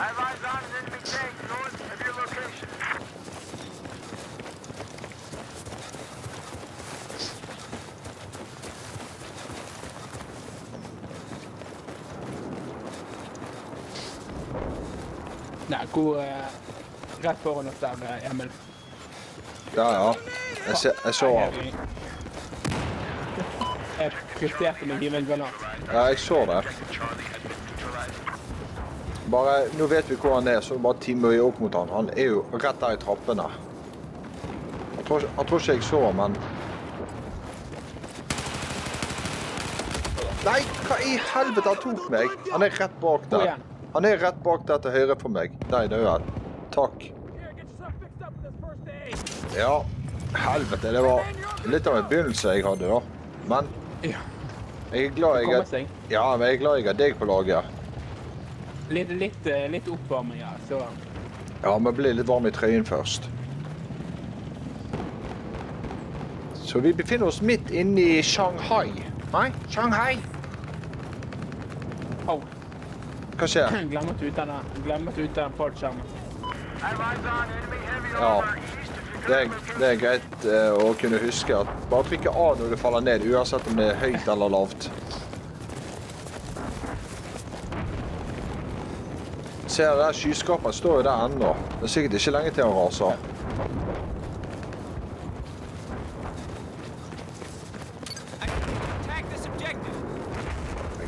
Allies on an enemy tank north of your location. Nej, god ret foran os, der er Ermel. Der er op. Jeg sover op. Jeg bestærker mig lige, men ja, jeg så der. Bare, nu vet vi hvor han er, så bare timer jeg op mot han. Han er jo rett der i trappene. Jeg tror ikke jeg så, men... Nei, hva i helvete han tok meg? Han er rett bak der. Han er rett bak der til høyre for meg. Nei, det er han. Takk. Ja, helvete, det var litt av en begynnelse jeg hadde da. Men... Jeg er glad jeg har deg på laget. Litt oppvarming, ja, så... Ja, vi blir litt varme i trøyen først. Så vi befinner oss midt inne i Shanghai. Nei, Shanghai! Åh. Hva skjer? Glemmet ut den portskjermen. Ja, det er greit å kunne huske at bare trykke A når du faller ned, uansett om det er høyt eller lavt. Se her, der skyskaperen står jo der enda. Det er sikkert ikke lenge til han raser.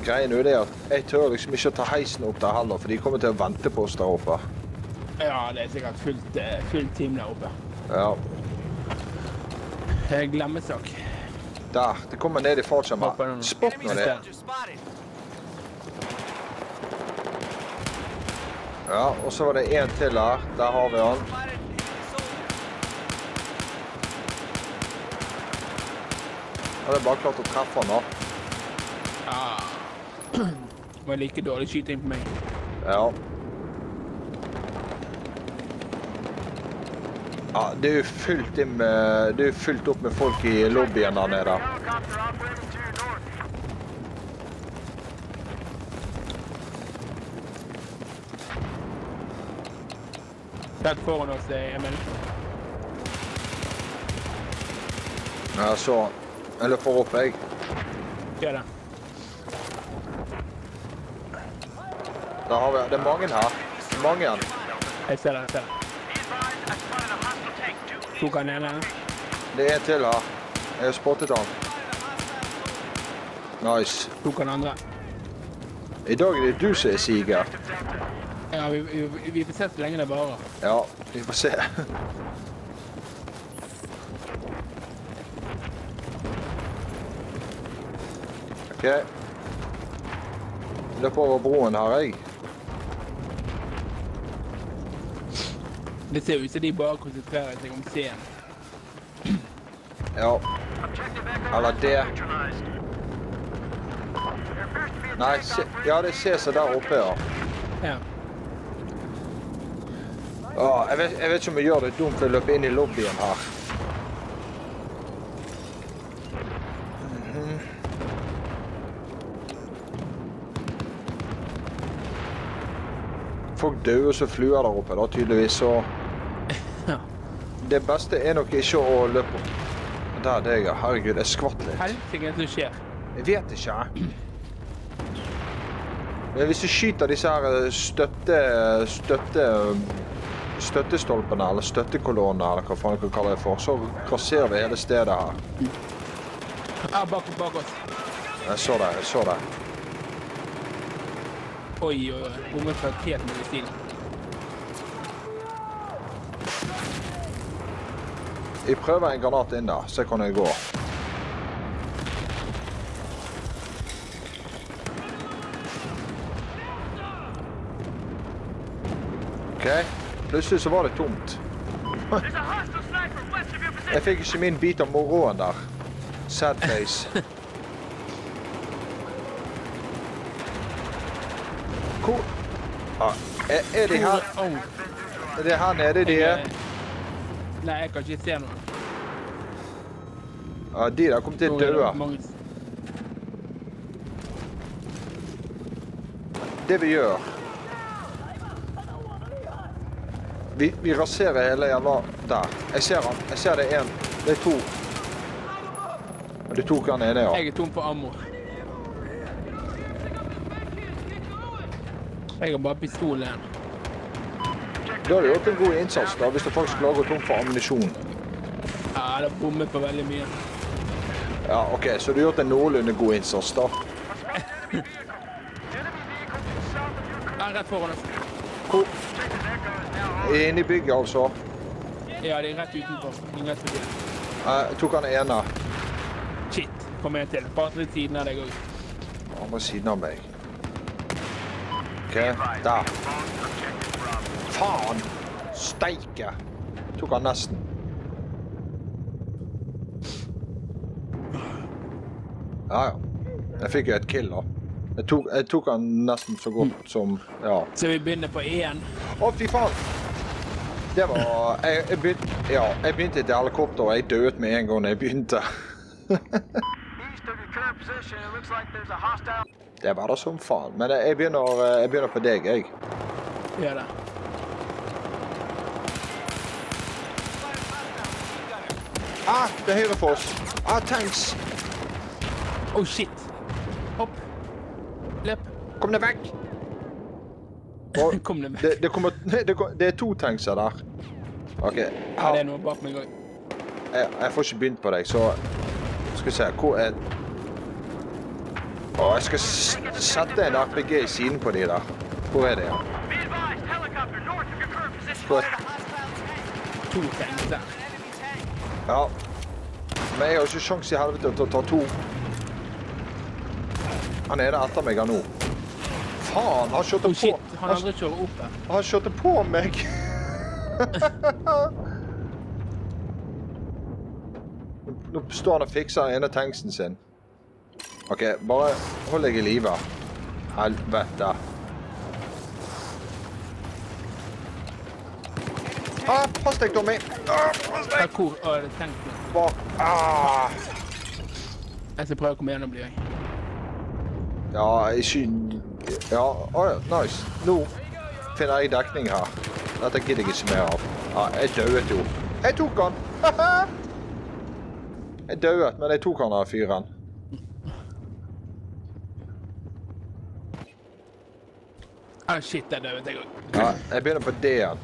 Greien jo det at jeg tør liksom ikke å ta heisen opp der heller, for de kommer til å vente på oss der oppe. Ja, det er sikkert fullt team der oppe. Ja. Jeg glemmer sak. Der, det kommer ned i fartskjermen. Spott nå det. Ja, og så var det en til her. Der har vi han. Ja, det er bare klart å treffe han da. Ja. Det var like dårlig skyting på meg. Ja. Ja, det er jo fullt opp med folk i lobbyen der nede. Rett foran oss, Emil. Ja, så han. Jeg løper opp, jeg. Gjør det. Der har vi, det er mange her. Mange. Jeg ser det. Tok han ned her? Det er en til her. Jeg har spottet han. Nice. Tok han andre. I dag er det du som er siger. Ja, vi får se så lenge det varer. Ja, vi får se. Ok. Løp over broen her, jeg. Det ser ut som de bare konsentrerer seg om scenen. Ja. Eller det. Nei, ja, det ser seg der oppe, ja. Åh, jeg vet ikke om jeg gjør det dumt å løpe inn i lobbyen her. Folk døde så fluer der oppe da, tydeligvis, så... Det beste er nok ikke å løpe opp. Der, det er jeg. Herregud, jeg skvatt litt. Helvete, hva skjer? Jeg vet ikke. Men hvis du skyter disse her støttestolpene, eller støttekolonene, eller hva faen jeg kaller det for, så raserer vi hele stedet her. Ja, bak oss. Jeg så det. Oi, bommet fra helt mulig stil. Jeg prøver en granat inn der, så kan jeg gå. Ok. Plutselig så var det tomt. Jeg fikk ikke min bit av moroen der. Sad face. Hvor? Er de her? Er de her nede de er? Nei, jeg kan ikke se noe. Ja, de der kom til å døde. Det vi gjør. Vi raserer hele jævla der. Jeg ser han. Jeg ser det en. Det er to. Og de tok han nede, ja. Jeg er tom på ammo. Jeg har bare pistol igjen. Du har gjort en god innsats da, hvis du faktisk lager tom for ammunisjon. Ja, det har bommet på veldig mye. Ja, ok, så du har gjort en noenlunde god innsats da. Jeg er rett foran oss. Hvor? Inne i bygget altså. Ja, det er rett utenfor. Det er rett utenfor. Jeg tok han ene. Shit, kom igjen til. Bare til siden av deg også. Han var siden av meg. Ok, der. Faen! Steike! Tok han nesten. Ja, ja. Jeg fikk jo et kill da. Jeg tok han nesten så godt som, ja. Så vi begynner på en. Å, fy faen! Det var... Jeg begynte til helikopter, og jeg døde med en gang jeg begynte. Det var da som faen, men jeg begynner på deg, jeg. Ja da. Ah, det er høyre for oss. Ah, tanks. Oh shit. Hopp. Løp. Kom deg vekk. Kom deg vekk. Det er to tankser der. Ok. Ja, det er noe bak meg også. Jeg får ikke begynt på deg, så... Skal vi se, hvor er... Åh, jeg skal sette en RPG i siden på de der. Hvor er det, ja? Hvor? To tanks der. Ja. Men jeg har ikke sjans i helvete til å ta to. Han er der etter meg nå. Faen, han kjørte på. Oh shit, han aldri kjører opp her. Han kjørte på meg. Nå står han og fikser ene tanksen sin. Ok, bare hold deg i livet. Helvete. Ah, pass deg, Tommy! Ah, pass deg! Hvor er det tanken? Hva? Ah! Jeg skal prøve å komme gjennom, blir jeg. Ja, ja, åja, nice. Nå finner jeg dekning her. Dette gidder jeg ikke mer av. Ja, jeg døde jo. Jeg tok han! Haha! Jeg døde, men jeg tok han av fyren. Ah, shit, jeg døde, jeg også. Ja, jeg begynner på D-en.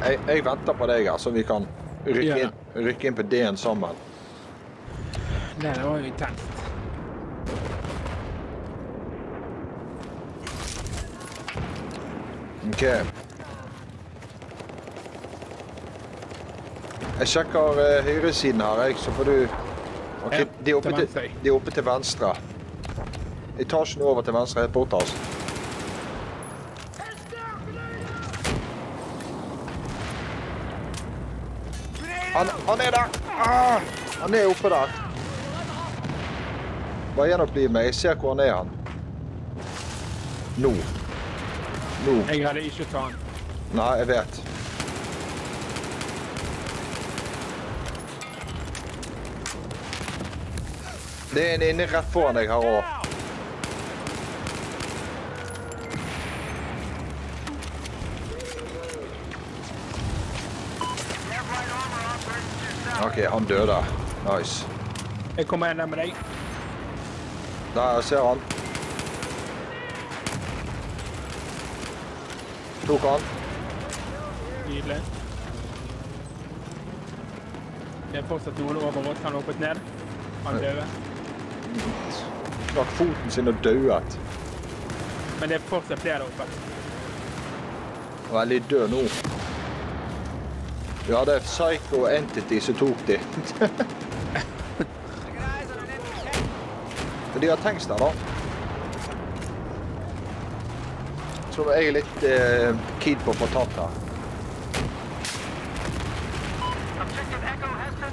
Jeg venter på deg her, så vi kan rykke inn på D-en sammen. Nei, det var jo intenst. Ok. Jeg sjekker høyresiden her, jeg, så får du... Ok, de er oppe til venstre. Etasjen over til venstre, helt bort, altså. Han er der! Ah, han er oppe der. Bare gjenoppliv meg. Jeg ser hvor han er, han. Nå. Nå. Jeg hadde ikke tatt han. Nei, jeg vet. Det er en inne rett foran deg her også. Ok, han døde. Nice. Jeg kommer igjen med deg. Der, jeg ser han. Tok han. Nydelig. Det er fortsatt noen over oss. Han hoppet ned. Han døde. Klart foten sin og dødet. Men det er fortsatt flere oppe. Veldig død nå. Ja, det er Psycho Entity som tok de. De har tanks der da. Jeg tror jeg er litt keen på å få tatt her.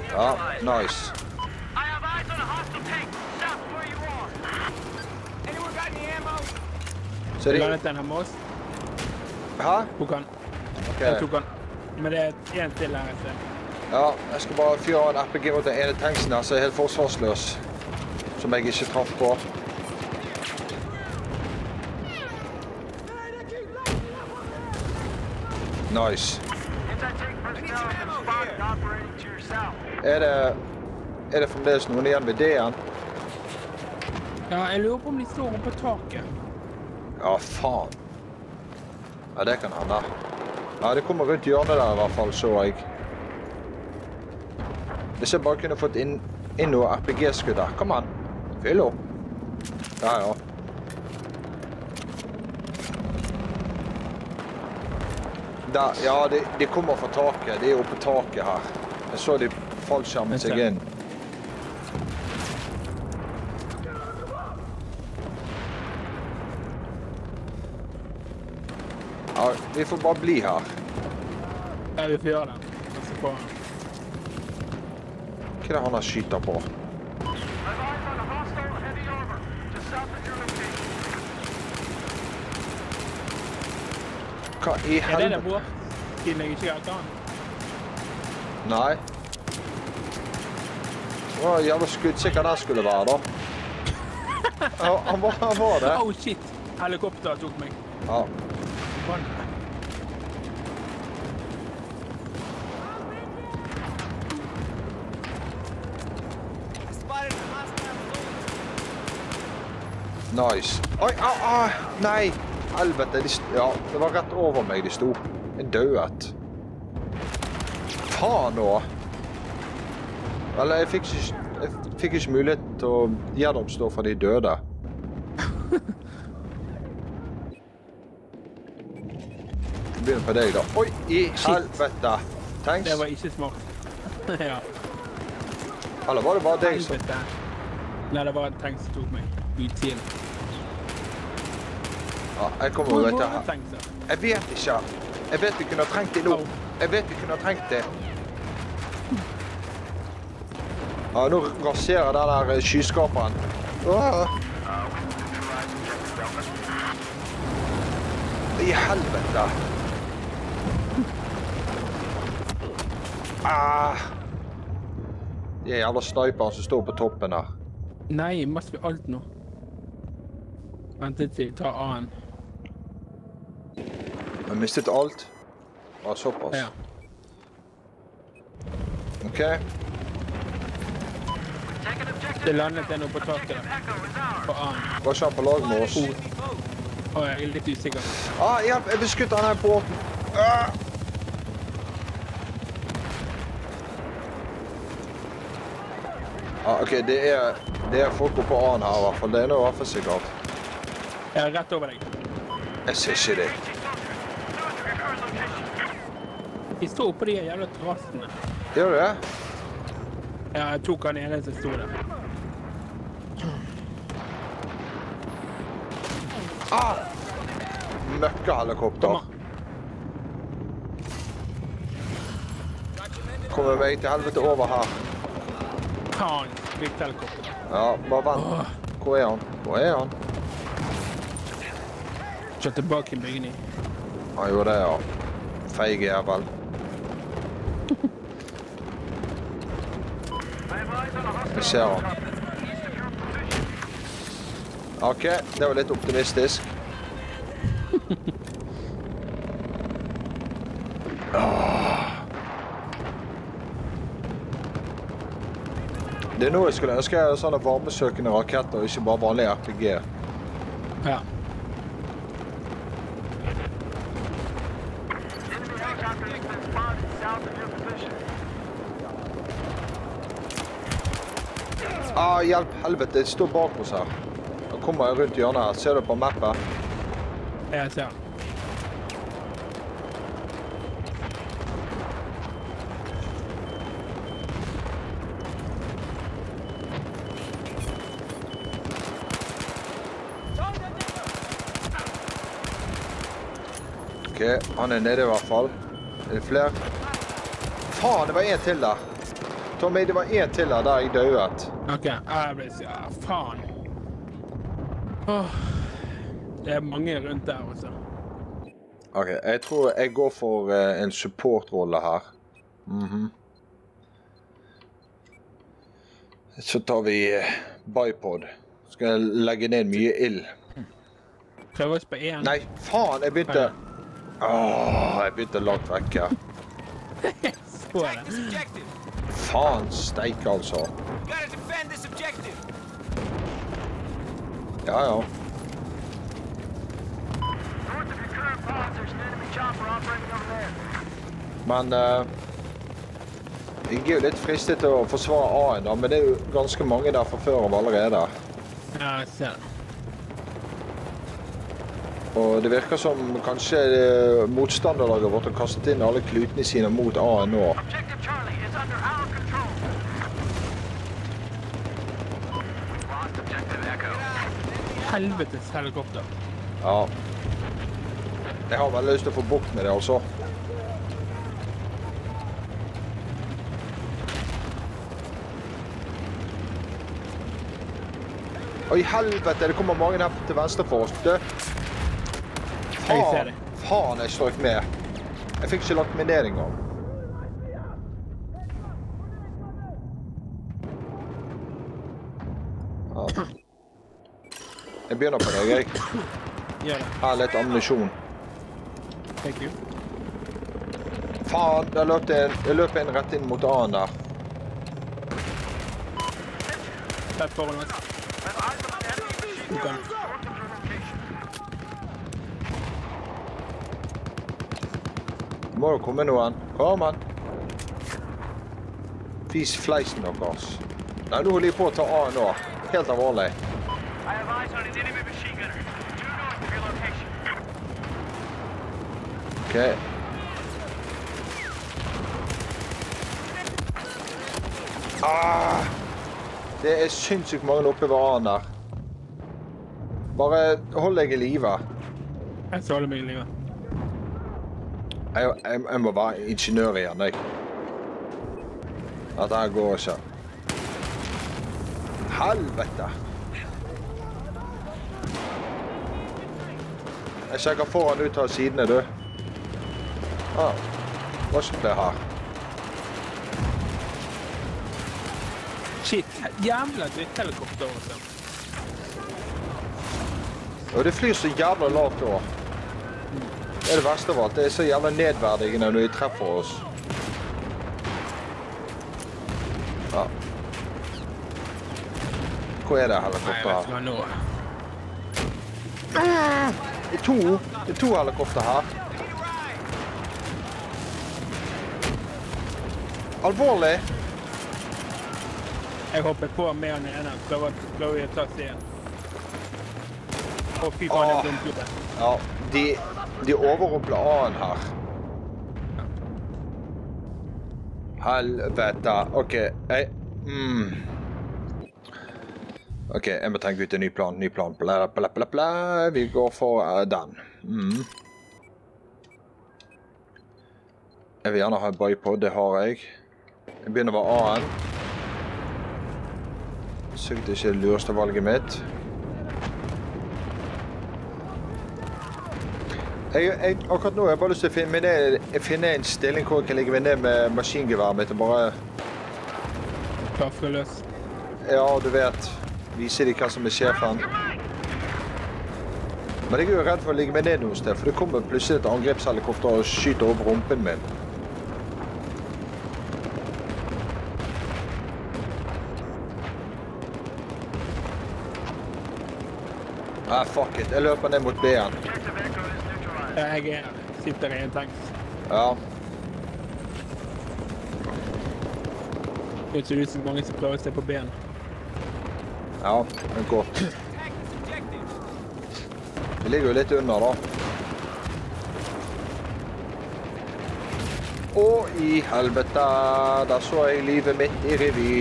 Ja, nice. Så de... Landet den her med oss? Hæ? Tok han. Jeg tok han. Men det er en til her, ikke? Ja, jeg skal bare fyre av en RPG mot den ene tanksen her, så jeg er helt forsvarsløs. Som jeg ikke traff på. Nice. Er det fremdeles noen igjen ved D-en? Ja, jeg lurer på om de står oppe på taket. Ja, faen. Ja, det kan hende. Ja, det kommer rundt hjørnet der i hvert fall, så jeg. Hvis jeg bare kunne fått inn noe RPG-skudd der. Kom an, fyll opp. Ja, ja. Der, ja, de kommer fra taket. De er oppe på taket her. Jeg så de fallskjermet seg inn. Ja, vi får bare bli her. Ja, vi får gjøre det. Hva er det han har skytet på? Hva i helvete? Er det bra? Siden jeg ikke har den. Nei. Det var en jævla skuddsikker den skulle være da. Ja, han var det. Oh shit, helikopter tok meg. Ja. Nice. Oi, au, au, nei. Helvete, ja, det var rett over meg de sto. En døet. Faen nå. Eller, jeg fikk ikke mulighet til å gjennomstå fra de døde. Begynner på deg da. Oi, i helvete. Thanks. Det var ikke smart. Ja. Eller var det bare deg som... Nei, det var en tank som tok meg. Util. Ja, jeg kommer og vet det her. Jeg vet ikke. Jeg vet vi kunne ha trengt det nå. Jeg vet vi kunne ha trengt det. Ja, nå raserer den der skyskaperen. Åh. I helvete. Ah. Det er jævla sniperen som står på toppen her. Nei, mest vi alt nå. Vent litt til, ta A-en. Jeg har mistet alt. Bare såpass. Ja. Ok. Det landet jeg nå på taket da. På A-en. Hva skjer på lag med oss? Åh, jeg er litt usikker. Ah, hjelp! Jeg beskutter han her på åpen. Ah! Ah, ok, det er folk oppe på A-en her i hvert fall. Det er noe i hvert fall sikkert. Jeg er rett over deg. Jeg ser ikke deg. De står oppe på de jævla terrassene. Gjør du det? Ja, jeg tok han ene som stod der. Ah! Møkkehelikopter. Kommer meg til helvete over her. Faen, fikk helikopter. Ja, bare vent. Hvor er han? Kjøtt tilbake i byggen i. Han gjorde det, ja. Feig jævel. Vi ser han. Ok, det var litt optimistisk. Det er nå jeg skulle ønske jeg hadde sånne varmesøkende raketter, ikke bare vanlige RPG. Ja. Ah, hjelp, helvete, jeg står bak oss her. Nå kommer jeg rundt hjørnet her, ser du på mappet? Ja, jeg ser. Ok, han er nede i hvert fall. Er det flere? Faen, det var en til der. Tommy, det var en til der jeg døde. Ok, jeg ble så... faen. Det er mange rundt der også. Ok, jeg tror jeg går for en supportrolle her. Så tar vi bipod. Skal legge ned mye ild. Prøv oss på en. Nei, faen, jeg begynte... Åh, jeg bytter langt vekk her. Faen steik, altså. Ja, ja. Men jeg er jo litt fristet til å forsvare A-en da, men det er jo ganske mange der fra før av allerede. Ja, jeg ser det. Og det virker som kanskje motstanderlaget vårt har kastet inn alle klutene sine mot A-en nå. Helvetes helikopter. Ja. Jeg har vel lyst til å få bukt med det, altså. Oi, helvete, det kommer mange her til venstre for oss. Faen, jeg slår ikke med. Jeg fikk ikke lagt meg ned engang. Jeg begynner på deg, jeg. Her er litt ammunisjon. Faen, jeg løper inn rett inn mot A-en der. Fett foran oss. Må du komme noen? Kom han! Vis fleisen deres. Nei, nå holder jeg på å ta A nå. Helt alvorlig. Ok. Det er sinnssykt mange oppe ved A-en der. Bare hold deg i livet. Jeg skal holde meg i livet. Jeg må være ingeniør igjen, jeg. Dette her går ikke. Helvete! Jeg sjekker foran ut av sidene, du. Hva skjer det her? Shit, jævla dritthelikopter også. Og det flyr så jævla lavt over. Det er det verste av alt. Det er så jævla nedverdigende når de treffer oss. Ja. Hvor er det helikopter her? Det er to helikopter her. Alvorlig! Jeg hopper på med han igjen. Prøver å ta seg igjen. Å, fy faen, jeg dumt gjorde det. Ja, de overrumpler A-en her. Helvete. Ok, jeg må tenke ut en ny plan. Vi går for den. Jeg vil gjerne ha en bipod, det har jeg. Jeg begynner med A-en. Sikkert ikke det lureste valget mitt. Akkurat nå har jeg bare lyst til å finne en stilling hvor jeg kan ligge meg ned med maskingeværet mitt og bare... Klaffre løs. Ja, du vet. Vise de hva som er sjefen. Men jeg er jo redd for å ligge meg ned noen sted, for det kommer plutselig et angrepshelikopter og skyter over rumpen min. Nei, fuck it. Jeg løper ned mot B-en. Jeg sitter i en tanks. Ja. Det ser ut som mange som prøver å se på ben. Ja, men godt. Vi ligger jo litt under da. Og i helvete, der så jeg livet mitt i revy.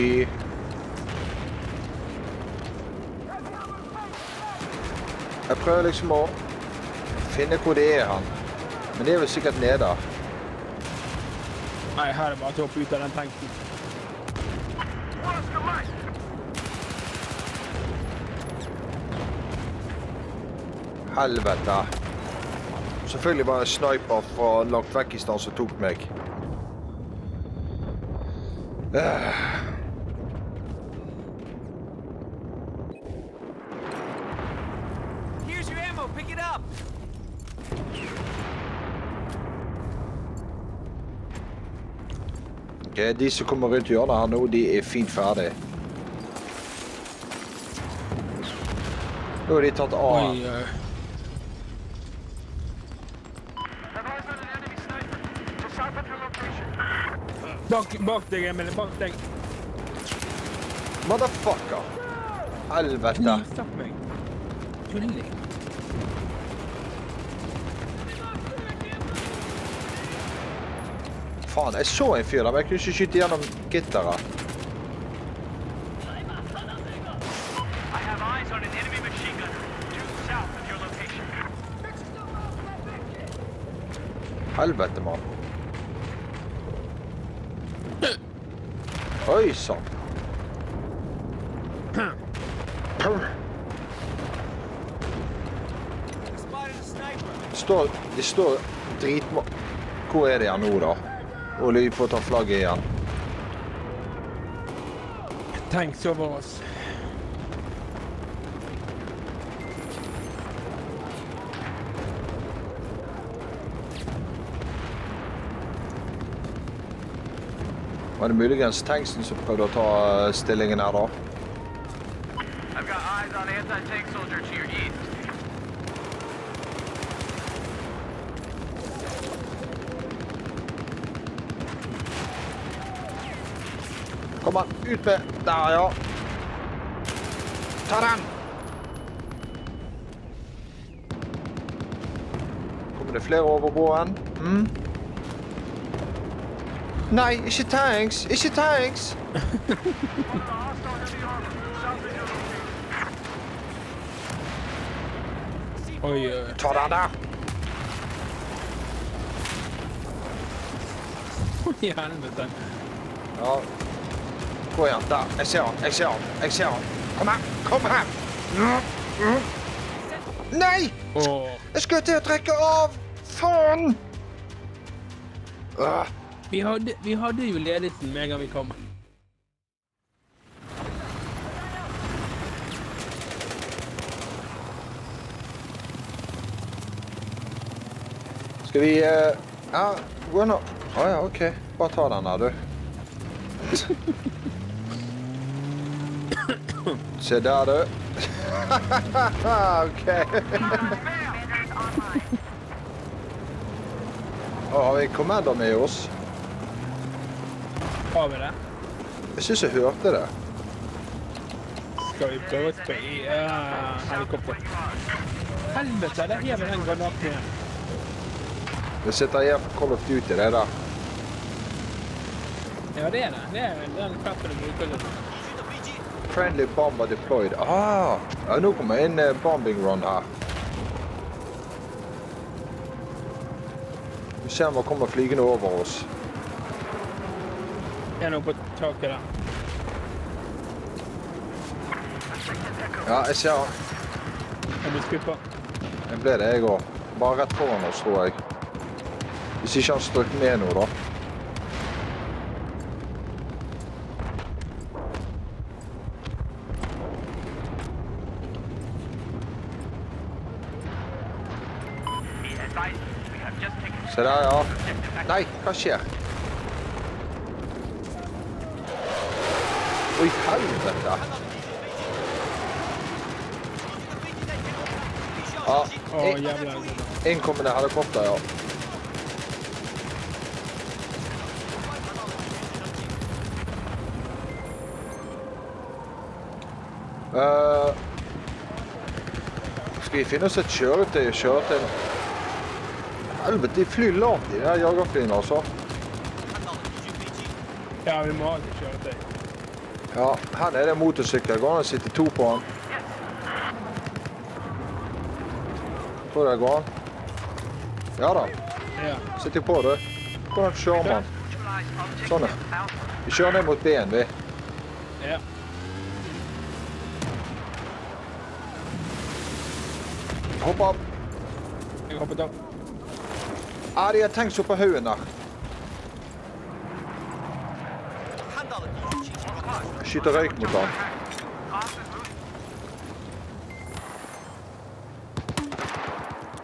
Jeg prøver liksom å finne hvor det er han. Men det er vel sikkert nede. Nei, her er det bare til å hoppe ut av den tanken. Helvete. Selvfølgelig var det en sniper fra langt vekk i stand som tok meg. Ja, de som kommer rundt hjørnet her nu, de er fint færdige. Nu har de tatt A. Bak deg, Emil, bak deg. Motherfucker! Helvete! Stopp meg. Tulling. Faen, jeg så en fyr der, men jeg kunne ikke skyte gjennom gitteret. Helvete, mann. Oi, sann. De står dritmål. Hvor er det her nå, da? Og Ly får ta flagget igjen. Tanks over oss. Var det muligens tanksen som prøvde å ta stillingen her, da? I've got eyes on anti-tank soldier to your east. Kom an, ut med! Der, ja! Ta den! Kommer det flere over broen? Mm? Nei, ikke tanks! Ikke tanks! Oi, ta den der! I helvete! Ja. Gå igjen, der. Jeg ser han, jeg ser han. Kom her, Nei! Jeg skulle til å trekke av! Faen! Vi hadde jo ledelsen med en gang vi kom. Skal vi... ja, gå nå. Åja, ok. Bare ta den her, du. Se der, du. Ok. Har vi Commander med oss? Har vi det? Jeg synes jeg hørte det. Skal vi prøve å spille helikopter? Helvete, der gir vi den granaten igjen. Det sitter igjen for Call of Duty, det der. Ja, det er det. Det er den plassen du bruker litt. Friendly bomber deployed. Ah, nå kommer en bombing run her. Vi ser om han kommer flygende over oss. Jeg er nå på taket der. Ja, jeg ser han. Jeg blir skuppet. Jeg ble det, jeg også. Bare rett foran oss, tror jeg. Hvis ikke han stryker med nå, da. Se der, ja. Nei, hva skjer? Oi, helvete! Ja, innkommende helikopter, ja. Skal vi finne oss et kjøretøy og kjøre til... Helvete, de flyr langt i det her jagerflyene, altså. Ja, vi må alltid kjøre til. Ja, her er det motorsykler. Går han og sitter to på han. Tror du det går han? Ja da. Sitter på, du. Hvordan kjører man? Sånn, ja. Vi kjører ned mot BMW. Ja. Hopp opp. Jeg hoppet opp. Ja, de har tenkt seg på høyen der. Jeg skyter røyk mot han.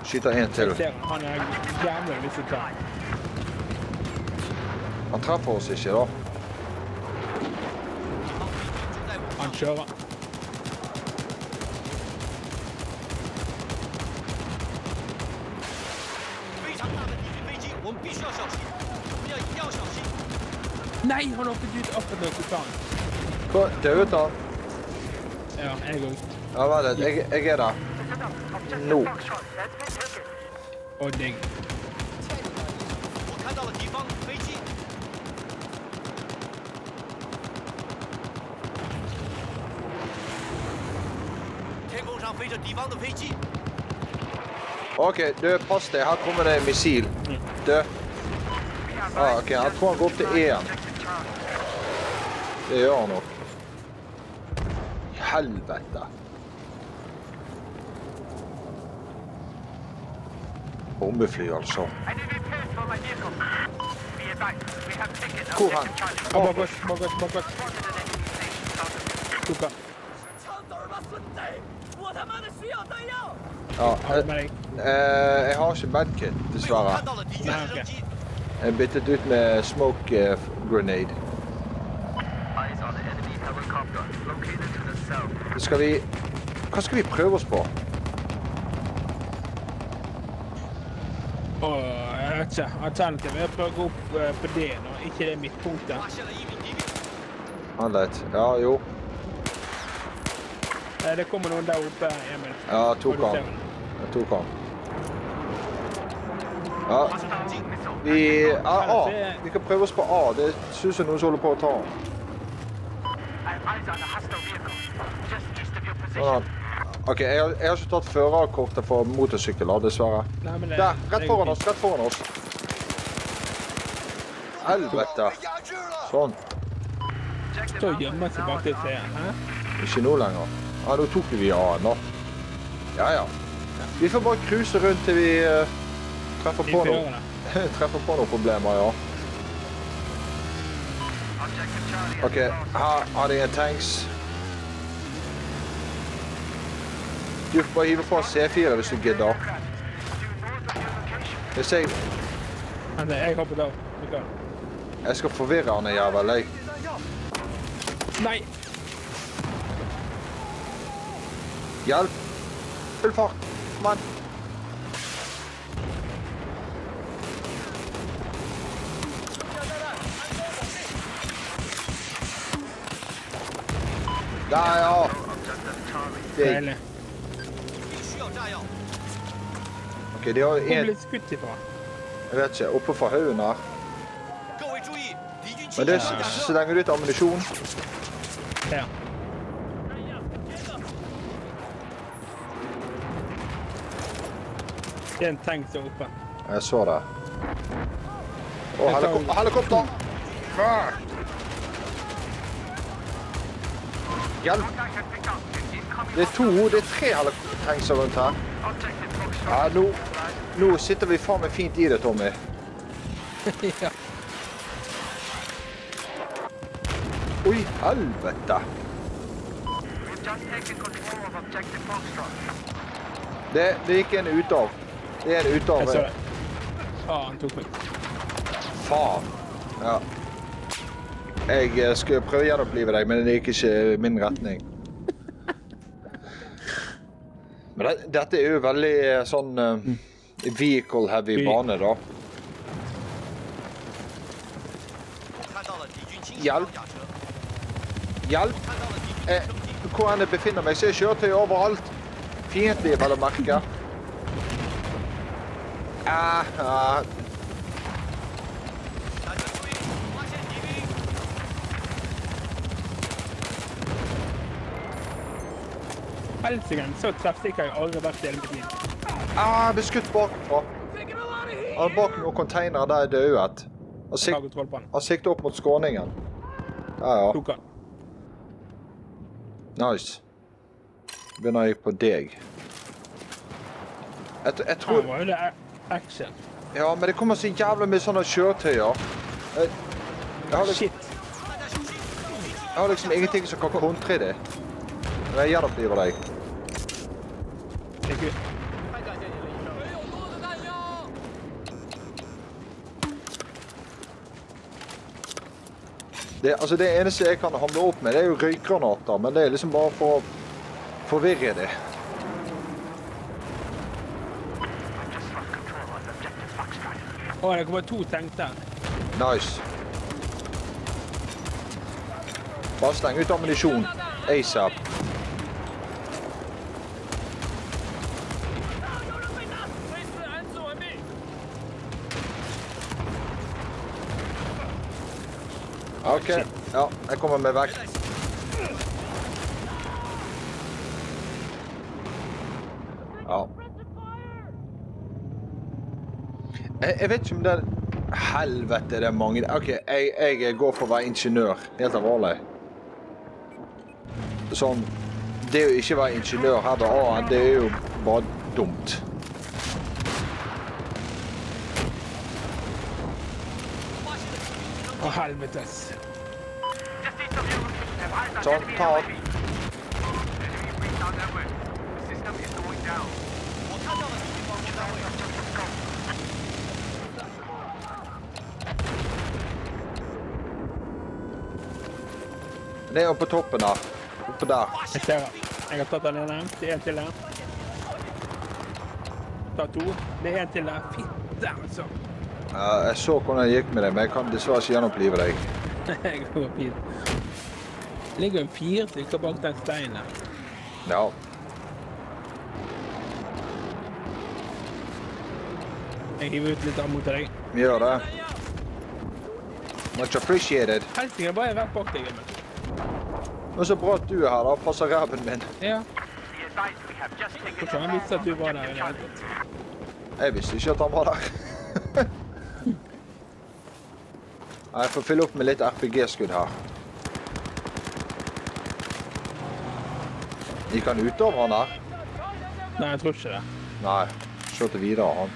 Skyter en til. Han er jævlig, hvis du tar. Han traff oss ikke da. Han kjører. Nei, han har fått ut oppe løpet planen. Døde ut da. Ja, jeg går ut. Ja, hva er det? Jeg er der. Nå. Og deg. Ok, du, pass deg. Her kommer det en missil. Død. Ah, ok, jeg tror han går opp til E-en. Det gjør han nok. Helvete. Bombefly, altså. Hvor han? Bakkert. Tukka. Ja, jeg har ikke medkit, dessverre. Jeg byttet ut med smoke grenade. Hva skal vi prøve oss på? Jeg vet ikke. Alternativet er å prøve å gå opp på det nå. Ikke det midtpunktet. Alright. Ja, jo. Det kommer noen der oppe, Emil. Ja, jeg tok han. Ja. Vi kan prøve oss på A. Det synes jeg noen som holder på å ta han. Ok, jeg har ikke tatt førerkortet for motorsykler, dessverre. Der, rett foran oss. Helvete. Sånn. Så gjemmer jeg tilbake til C-en, hæ? Ikke nå lenger. Ja, da tok vi A-en da. Ja. Vi får bare kruse rundt til vi treffer på noen problemer, ja. Ok, her har de en tanks. Du får bare hive på en C4 hvis du gidder. Jeg sier... Jeg hopper da. Jeg skal forvirre han en jævel, jeg. Nei! Hjelp! Full fart, mann! Der, ja! Deilig. Ok, de har en... Hvor ble skutt ifra? Jeg vet ikke, oppe fra haugen her. Men det slenger ut ammunisjon. Ja. Det er en tank som er oppe. Jeg så det. Åh, helikopter! Fuck! Hjelp! Det er tre helikoptertanker rundt her. Ja, nå sitter vi faen meg fint i det, Tommy. Ja. Oi, helvete! Det gikk en ut av. Det er en ut av. Jeg så det. Faen, tok meg. Faen. Ja. Jeg skulle prøve å gjenopplive deg, men det gikk ikke i min retning. Men dette er jo veldig sånn vehicle-heavy bane, da. Hjelp! Hvor enn jeg befinner meg, så er kjøretøy overalt. Fientlig, vel å merke. Helsingen, så treffsikker jeg aldri vært delen på min. Jeg ble skutt bakfra. Han bak noen containere der jeg døde ut. Han siktet opp mot skåningen. Ja. Tok han. Nice. Begynner jeg på deg. Jeg tror... Han var jo det action. Ja, men det kommer så jævlig mye sånne kjøretøyer. Shit. Jeg har liksom ingenting som kan kontre det. Jeg gjenoppliver deg. Takk. Det eneste jeg kan hamle opp med, det er jo røykgranater, men det er liksom bare for å forvirre det. Åh, det kommer to tanks der. Nice. Bare steng ut ammunisjon. ASAP. Ok, ja, jeg kommer med vekk. Ja. Jeg vet ikke om det er... Helvete, det er mange... Ok, jeg går for å være ingeniør. Helt alvorlig. Sånn, det å ikke være ingeniør her, det er jo bare dumt. Åh, helvetes. Sånn, ta opp. Det er oppe på toppen da. Oppe der. Jeg ser det. Jeg har tatt den ene. Det er en til der. Ta to. Det er en til der. Fitte, altså. Jeg så hvordan jeg gikk med deg, men jeg kan dessverre ikke gjenopplive deg. Jeg går fint. Det ligger en fire stykker bak den steinen her. Ja. Jeg hiver ut litt av mot deg. Vi gjør det. Much appreciated. Helsinger bare vært bak deg, men. Men så bra at du er her da, passer ræven min. Ja. Hvorfor han visste at du var der i det hele tatt? Jeg visste ikke at han var der. Jeg får fylle opp med litt RPG-skudd her. Gikk han ut over han her? Nei, jeg tror ikke det. Nei, skjøtte videre han.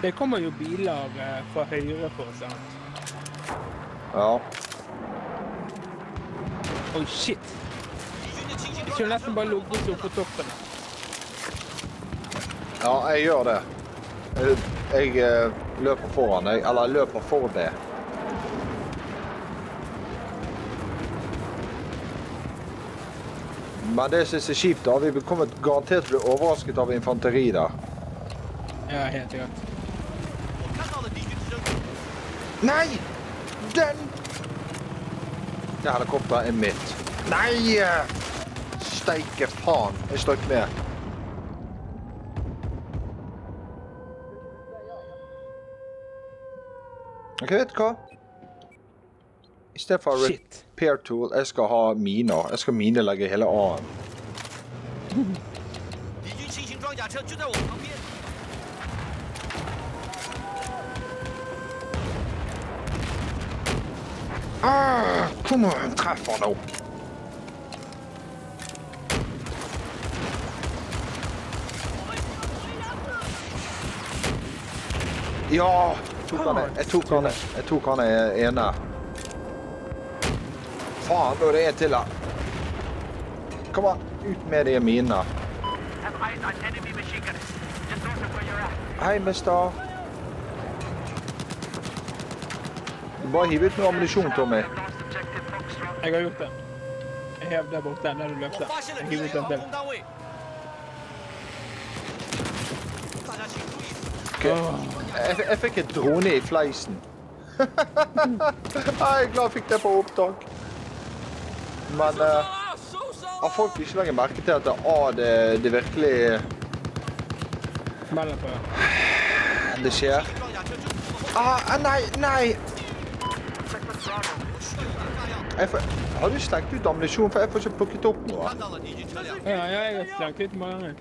Det kommer jo biler fra høyre på, sant? Ja. Åh, shit! Jeg skulle nesten bare logget opp på toppen. Ja, jeg gjør det. Jeg løper foran deg, eller jeg løper for det. Men det synes jeg er kjipt da, vi kommer garantert til å bli overrasket av infanteri der. Ja, helt klart. Nei! Den! Det helikopteret er mitt. Nei! Steike faen, jeg står ikke med. Ok, vet du hva? I stedet for repair tool, jeg skal ha miner. Jeg skal minelegge hele A-en. Ah, kom og treff han nå. Ja! Jeg tok han ene. Faen, nå er det en til her. Kom an, ut med de mine. Hei, mister. Du bare hiver ut noe ammunisjon, Tommy. Jeg har gjort det. Jeg hev der borte, der du løpte. Jeg hiver ut den til. Jeg fikk et drone i fleisen. Jeg er glad jeg fikk det på opptak. Men har folk ikke lenger merket til at det virkelig... Det skjer. Nei! Har du slengt ut ammunisjon? For jeg får ikke plukket opp noe. Ja, jeg har slengt ut mange.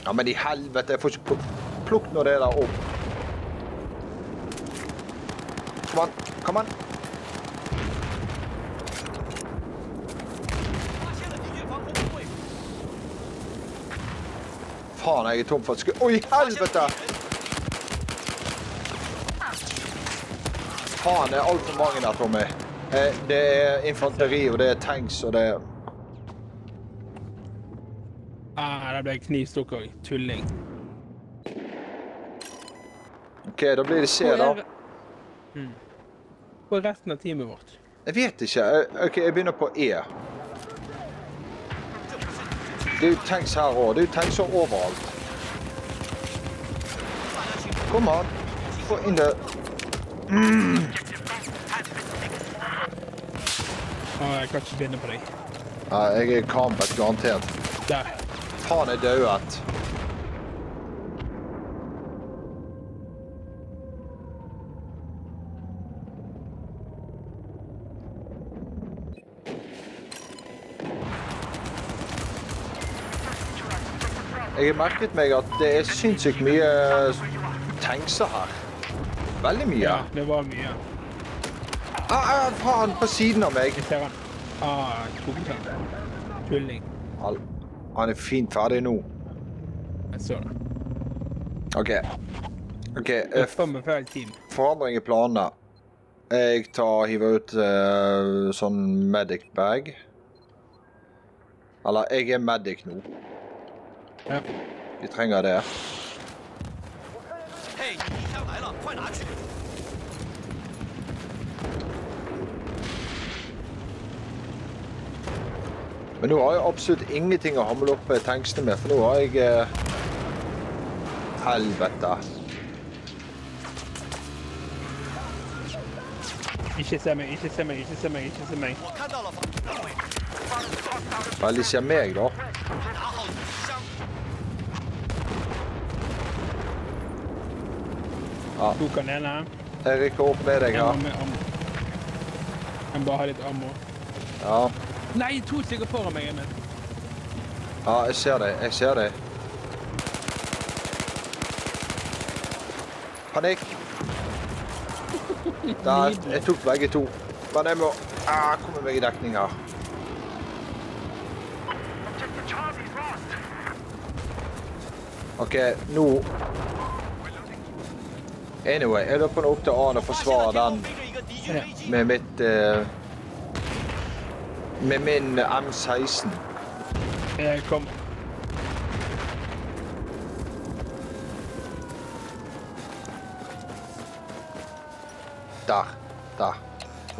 Ja, men i helvete, jeg får ikke plukket noe det der opp. Kom an, kom an. Faen, jeg er tom for at skudd. Oi, helvete! Faen, det er alt for mange der, Tommy. Det er infanteri, og det er tanks, og det er... Ah, der ble jeg knivstukket, tulling. Okej, då blir det tjena. Mm. På resten av teamet vårt. Jag vet inte. Okej, jag begynner på E. Det är ju tanks här och det är ju tanks överallt. Kom on. Gå in där. Mm. Jag kan inte binda på dig. Ja, jag är combat garanterat. Där. Han är dödat. Jeg har merket meg at det er sinnssykt mye tankser her. Veldig mye. Ja, det var mye. Faen, på siden av meg. Jeg ser han. Jeg tok den. Tulling. Han er fint ferdig nå. Jeg ser det. Ok. Forandring i planene. Jeg hiver ut sånn medic bag. Eller, jeg er medic nå. Ja. Vi trenger det. Men nå har jeg absolutt ingenting å hamle opp tanksene med, for nå har jeg... Helvete. Ikke se meg. Vel, de ser meg da. Du kan den her. Jeg rykker opp med deg her. Jeg må bare ha litt ammo. Ja. Nei, to stykker foran meg, Emil. Ja, jeg ser deg. Panikk. Der, jeg tok begge to. Men jeg må komme meg i dekning her. Ok, nå... Anyway, jeg løper nå opp til Arne og forsvarer den med mitt... med min M16. Jeg kommer. Der.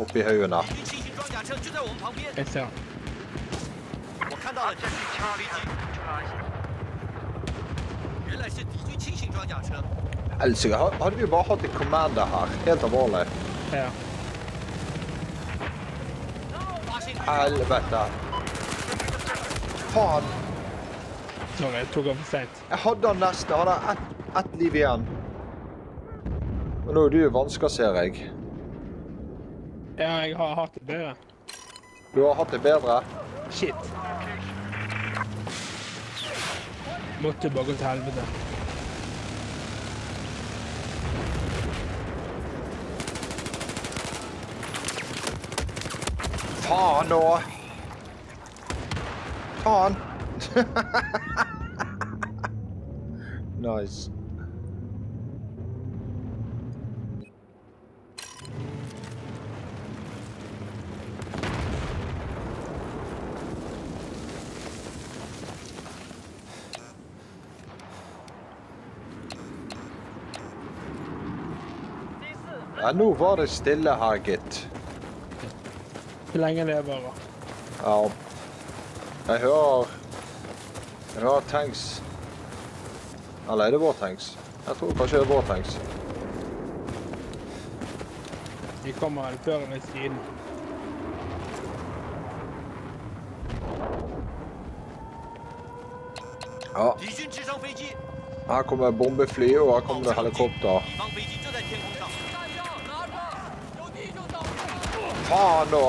Oppe i høyen der. Jeg ser han. Elsker, hadde vi bare hatt en commander her, helt alvorlig. Ja. Helvete. Faen. Sorry, jeg tok han for sent. Jeg hadde han nesten, han har ett liv igjen. Men nå er du vanskelig, ser jeg. Ja, jeg har hatt det bedre. Du har hatt det bedre? Shit. Måtte bare gå til helvete. Faen nå! Faen! Nice. Ja, nå var det stille her, gitt. Hvor lenge det bare? Ja. Jeg hører tanks. Eller er det vår tanks? Jeg tror kanskje det er vår tanks. De kommer her før med siden. Ja. Her kommer bombefly og her kommer det helikopter. Faen nå!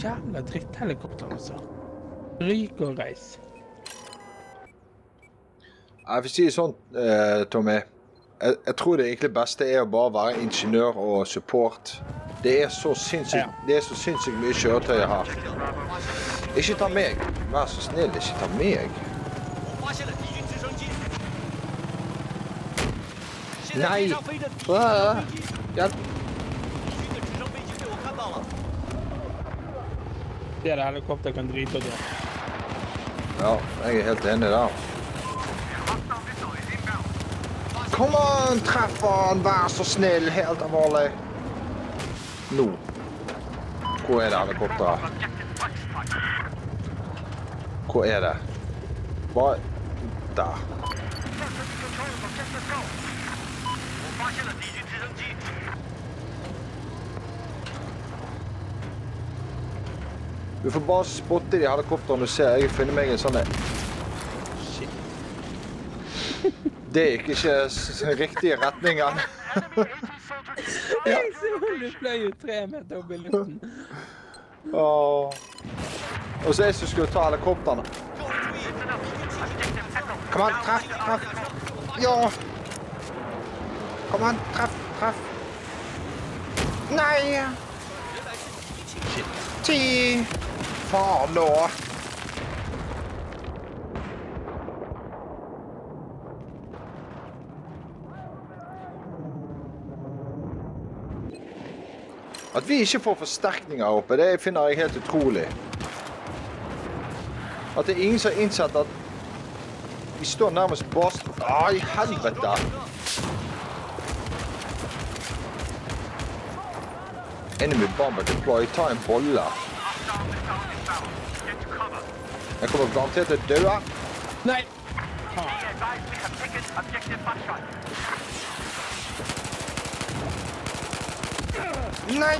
Jævla dritthelikopter, altså. Ryk og reis. Jeg vil si det sånn, Tommy. Jeg tror det egentlig beste er å bare være ingeniør og support. Det er så sinnssykt mye kjøretøy her. Ikke ta meg. Vær så snill, ikke ta meg. Nei! Hjelp! Det helikopter kan drite og dra. Well, I can help to end it off. Kom on, träffaren! Var så snäll, helt av alla. Nu. Hvor det helikoptere? Hvor det? Hvor? Der. Du får bare spotte de helikopterne du ser. Jeg finner meg en sånn der. Shit. Det gikk ikke riktige retningen. Jeg ser hun fløy jo 3 meter opp i luften. Og så jeg som skulle ta helikopterne. Kom an, treff, treff. Ja. Kom an, treff, treff. Nei. Shit. 10. Faen nå! At vi ikke får forsterkninger oppe, det finner jeg helt utrolig. At det er ingen som har innsett at vi står nærmest boss. Ai, helvete! Enemy bomber deploy. Ta en bolle. Jeg kommer garantert til å døde. Nei! Nei!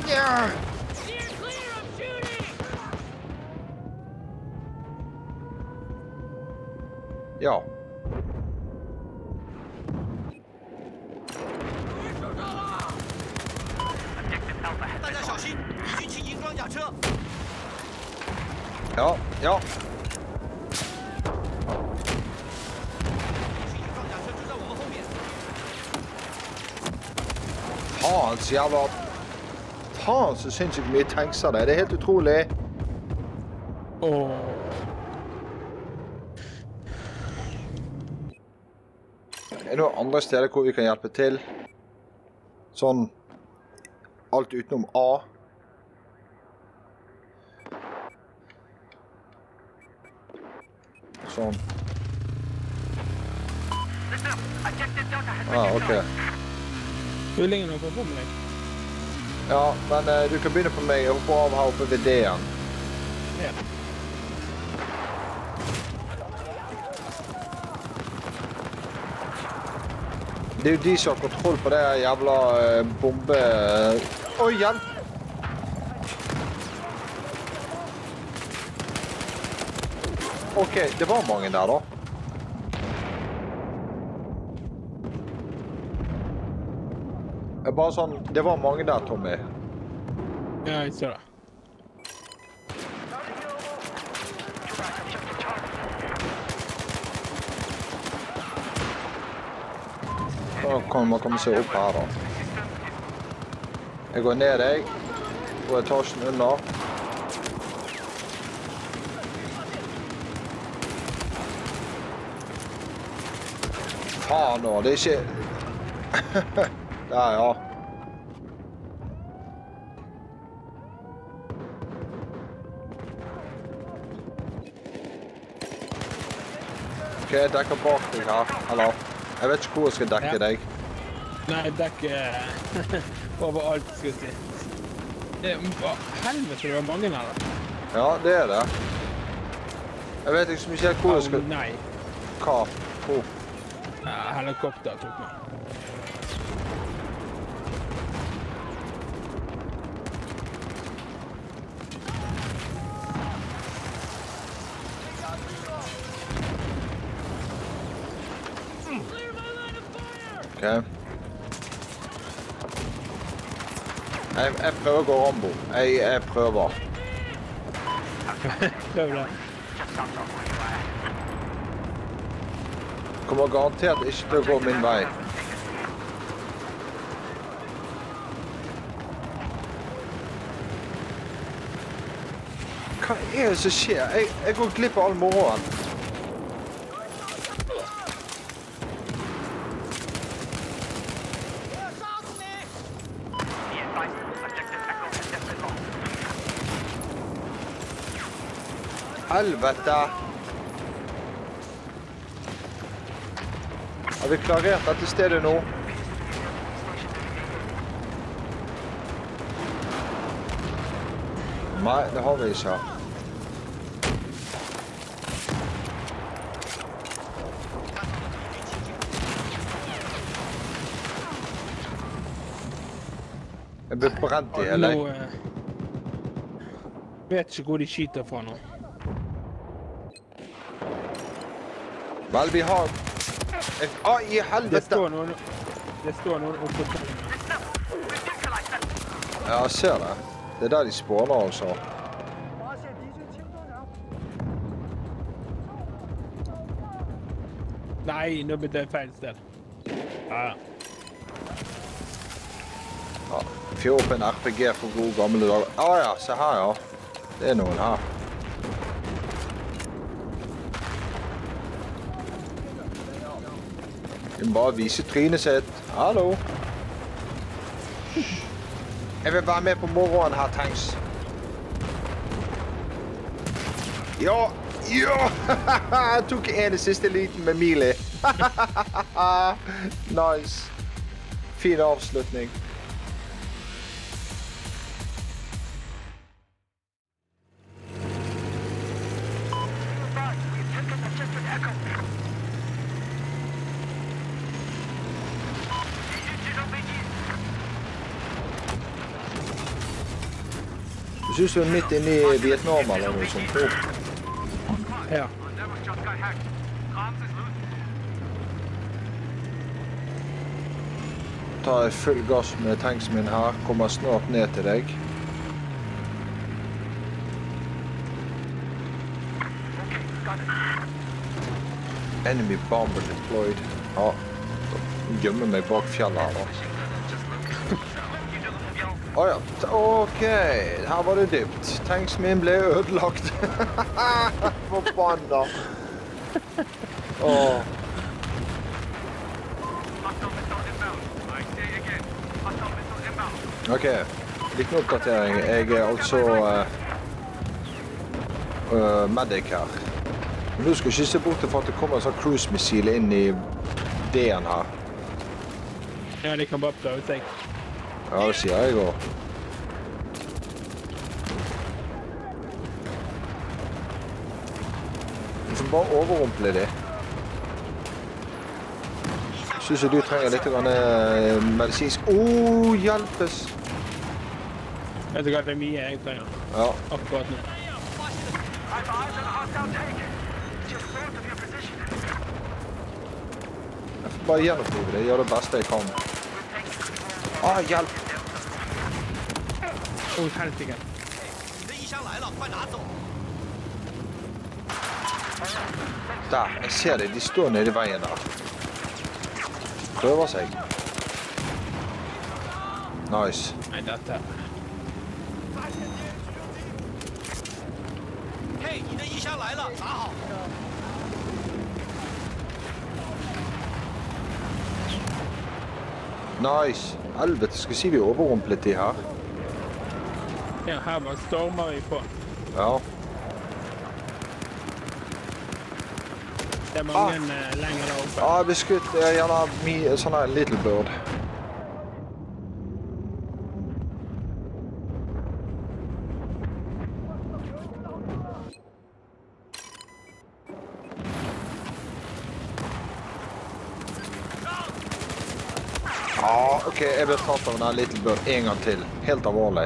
Ja. Ja, ja. Faen, så jævla... Faen, så sinnssykt mye tanks av deg. Det er helt utrolig. Åh. Er det noen andre steder hvor vi kan hjelpe til? Sånn... Alt utenom A. Sånn. Ah, ok. Du ligner noe på meg. Ja, men du kan begynne på meg og hoppe av her oppe ved D-en. Ja. Det er jo de som har kontroll på det jævla bombe... Oi, hjelp! Ok, det var mange der da. Bare sånn, det var mange der, Tommy. Ja, jeg ser det. Da kan man komme seg opp her da. Jeg går ned deg, på etasjen under. Faen nå, det er ikke... Der, ja. Ok, jeg dekker bak deg her, eller... Jeg vet ikke hvor jeg skal dekke deg. Nei, dekker... Overalt, skal jeg si. Det er... Helvete, det var mange her da. Ja, det er det. Jeg vet ikke så mye hvor jeg skal... Nei. Hva? Hvor? Ja, helikopter tok meg. Ok. Jeg prøver å gå Rambo. Jeg prøver. Prøv det. Jeg kommer garantert ikke til å gå min vei. Hva er det som skjer? Jeg går glipp av all morgenen. Helvete! og vi klarerte til stedet nå. Nei, det har vi ikke. Jeg ble brent i, eller? Jeg vet ikke hvor de skyter fra nå. Vel, vi har... Ai, i helvete! Det står noen oppe på. Ja, jeg ser det. Det er der de spåner, altså. Nei, nå ble det feil sted. Ja. Fjør opp en RPG for gode gamle dager. Ja, se her, ja. Det er noen her. Jeg må bare vise trynet sitt. Hallo. Jeg vil være med på morgenen her, tanks. Ja, ja! Jeg tok en siste liten med Mili. Nice. Fin avslutning. Du ser midt inne i Vietnam eller noe sånt. Ja. Tar jeg full gass med tanksen min her, kommer snart ned til deg. Enemy bomber deployed. Ja, gjemmer meg bak fjellet her da. Åja, ok, her var det dypt. Tanksen min ble ødelagt. Forbanna. Åh. Ok, liten oppdatering. Jeg er altså medic her. Men du skal ikke se bort til for at det kommer en sånn cruise-missile inn i D-en her. Ja, de kan bare prøve, tenk. Ja, det sier jeg også. Du får bare overrumple det. Synes du trenger litt medisinsk... Åh, hjelpes! Jeg tror det er mye jeg trenger. Ja. Akkurat nå. Jeg får bare gjennomprøve det. Gjør det beste jeg kan. Åh, hjelp! Åh, helst ikke. Der, jeg ser det. De står nede i veien der. Prøver seg. Nice. Nei, dette. Hei, de er ikke her. Hva har? Nice. Helvete, skal si vi overrumplet de her. Ja, her var stormer vi på. Ja. Det er mange lenger der oppe. Ja, jeg ble skutt. Jeg gjerne sånn her Little Bird. Jeg ble tatt av denne Little Bird en gang til. Helt alvorlig.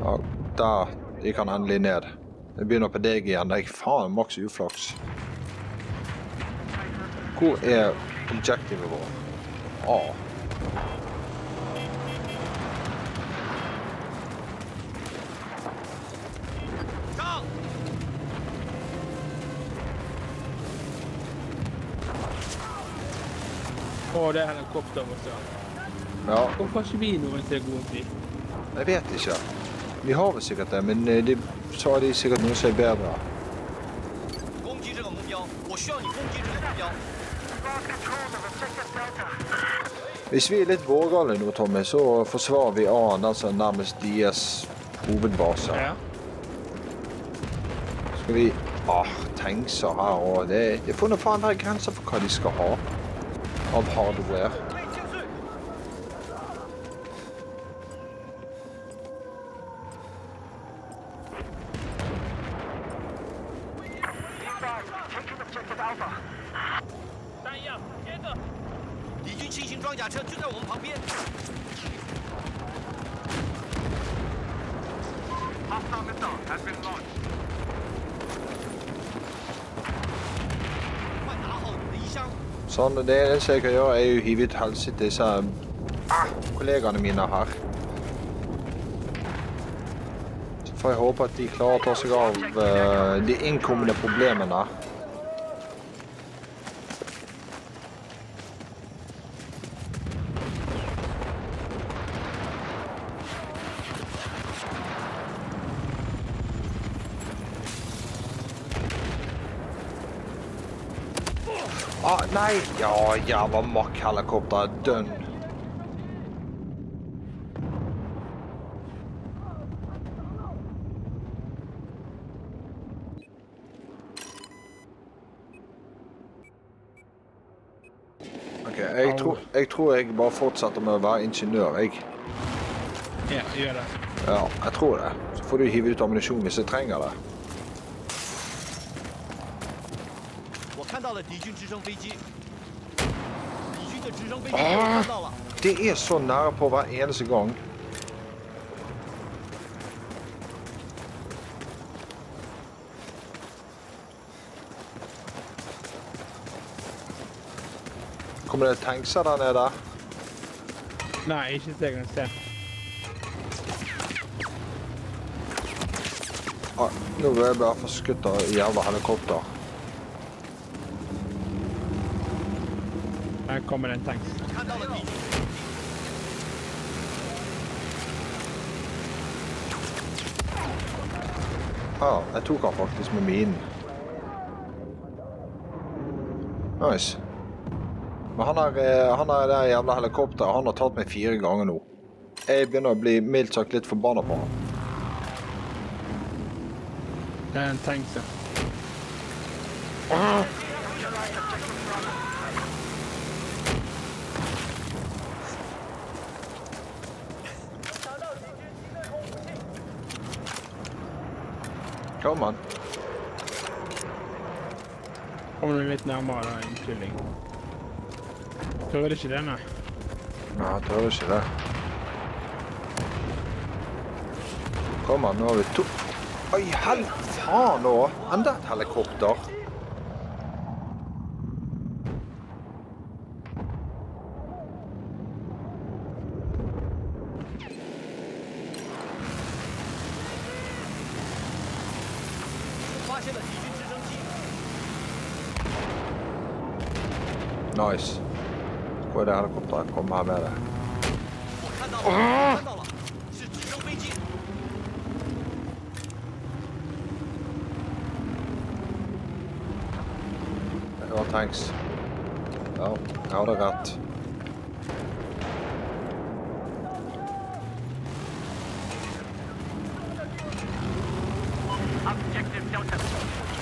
Ja, der. De kan endelig ned. Jeg begynner på deg igjen. Det er faen maks uflaks. Hvor er objektivet vår? A. Åh, det er helikopter også. Ja. Hvorfor ikke vi noen til god tid? Jeg vet ikke. Vi har vel sikkert det, men de sa de sikkert noe som er bedre. Hvis vi er litt vårgale nå, Tommy, så forsvarer vi A-en, den som er nærmest deres hovedbase. Skal vi Åh, tenk så her, og det får noe faen være grenser for hva de skal ha av hardware. Sånn, det er det jeg kan gjøre, jeg har jo hivet helset disse kollegene mine her. Så får jeg håpe at de klarer å ta seg av de innkommende problemene. Nei! Ja, jævla makk-helikopter er dønn. Ok, jeg tror jeg bare fortsetter med å være ingeniør, jeg. Ja, gjør det. Ja, jeg tror det. Så får du hive ut ammunisjon hvis jeg trenger det. 到了敌军直升飞机，敌军的直升飞机看到了。Det er så nære på hver eneste gang. Kommer det tankser der nede? Nei, ikke et eget sted. Nå vil jeg bare få skutt av jævla helikopter. Her kommer en tanks. Ah, jeg tok han faktisk med min. Nice. Men han er der jævla helikopter, han har tatt meg 4 ganger nå. Jeg begynner å bli mildt sagt litt forbannet på han. Det er en tanks, ja. Åh! Kom an. Kommer du litt nærmere da, en kylling? Tør du ikke det, nei? Nei, tør du ikke det. Kom an, nå har vi 2. Oi, helt faen nå! Enda et helikopter! Nice. Hvor er det helikopteret? Kom her med det. Det var tanks. Ja, jeg hadde rett.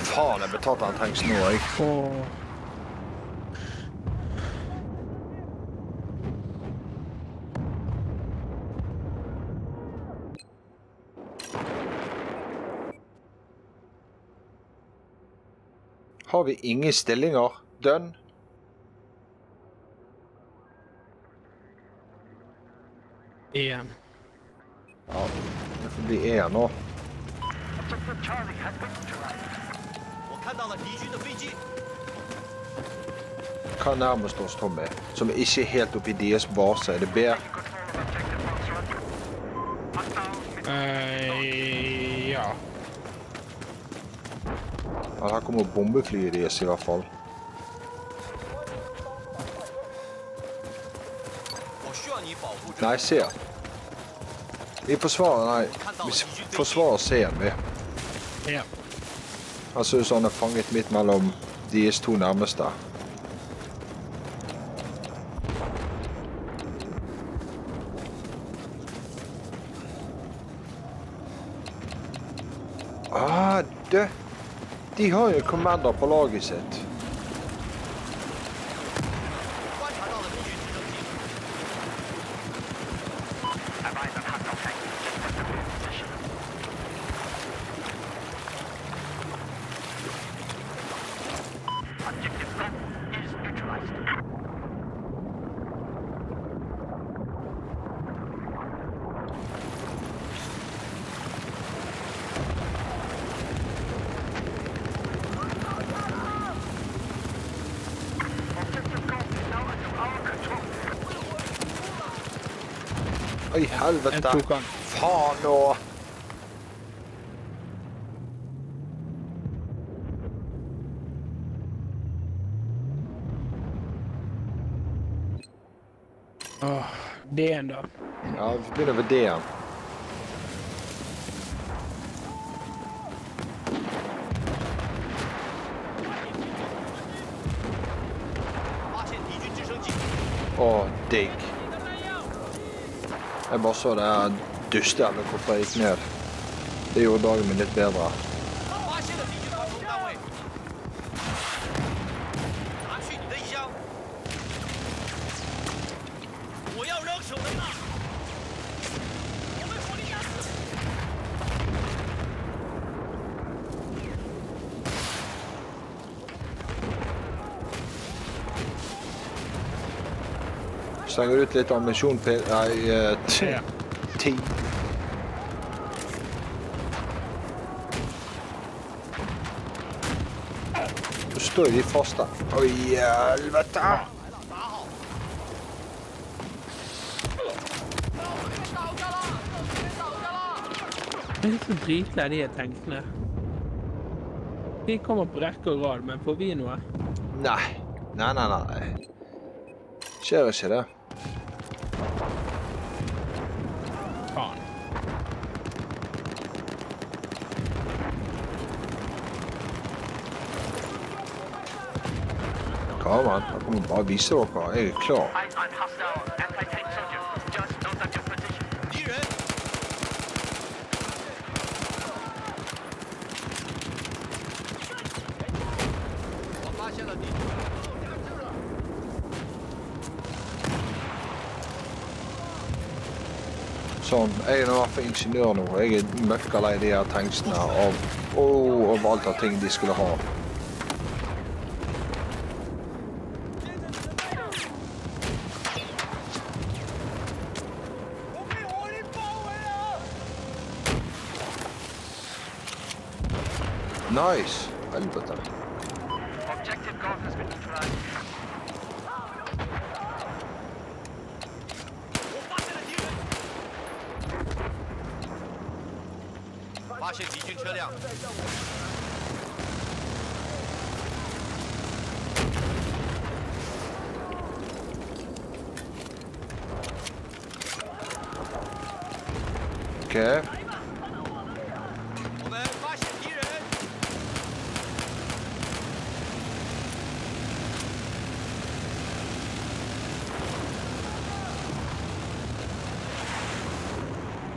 Faen, jeg betalte en tanks nå, jeg. Har vi ingen stillinger? Dønn? En. Ja, det får bli en nå. Hva nærmest oss, Tommy? Som ikke er helt oppe i deres base, er det B? Ja. Ja, her kommer bombeflyet deres i hvert fall. Nei, se. Vi forsvarer C-en, vi. Ja. Altså, sånn er fanget midt mellom deres 2 nærmeste. Ah, død! De har ju kommandor på laget sitt. Oj, helvete. Fan då. Åh, det ändå. Ja, vi blir över det. Åh, dig. Jeg bare så det her dyste eller hvorfor jeg gikk ned. Det gjorde dagen min litt bedre. Slänger ut lite ammunition på Du står ju fast där. Oj helvete. Det är inte så dritlär det jag tänkte nu. Vi kommer på räck och rad, men får vi något? Nej. Nej. Kör och kör det. Kom an, jeg kommer bare vise dere, jeg klar. Sånn, jeg nå for ingeniør nå, jeg møkkerlei de her tanksene av alt av ting de skulle ha. Nice! Helvete. Okay.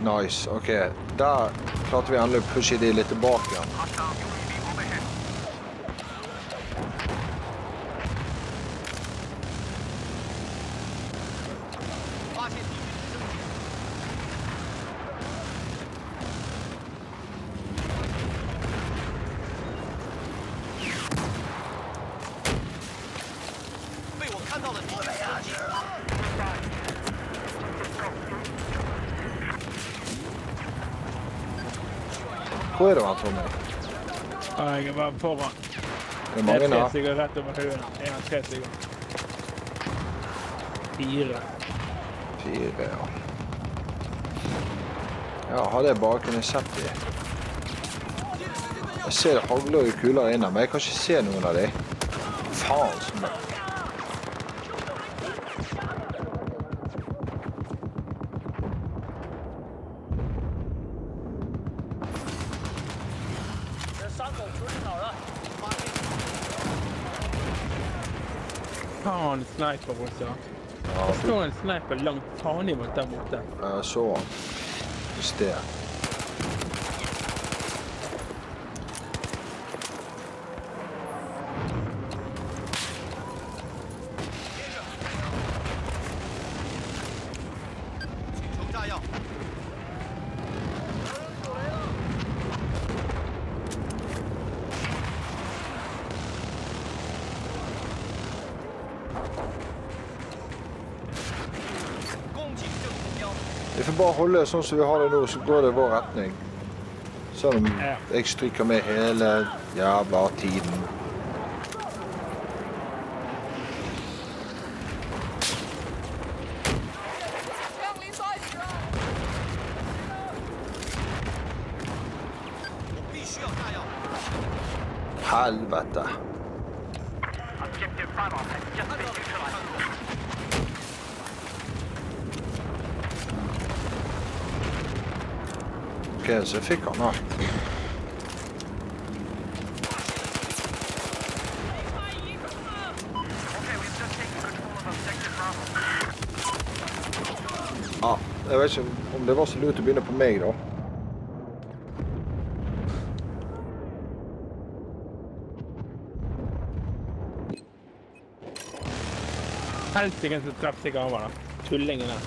Nice, okej. Där klarte vi anlöp pusha det lite bak igen. Hvor det, Tommy? Ja, jeg var foran. Det mange, da. Det 3 stykker rett over høyene. Jeg har 3 stykker. 4, ja. Ja, hadde jeg bare kunnet sett det. Jeg ser det hagler og kuler inne, men jeg kan ikke se noen av dem. Faen som det. Fan, sniper borta. Ja, det står en sniper langt fan imot der borte. Ja, så. Just det. får bare holde sånn som vi har det nå, så går det i vår retning. Selv om jeg stryker med hele jævla tiden. Helvete. Ok, så fikk han alt. Ja, jeg vet ikke om det var så lurt å begynne på meg da. Helstikken som traff seg av henne. Tullingen her.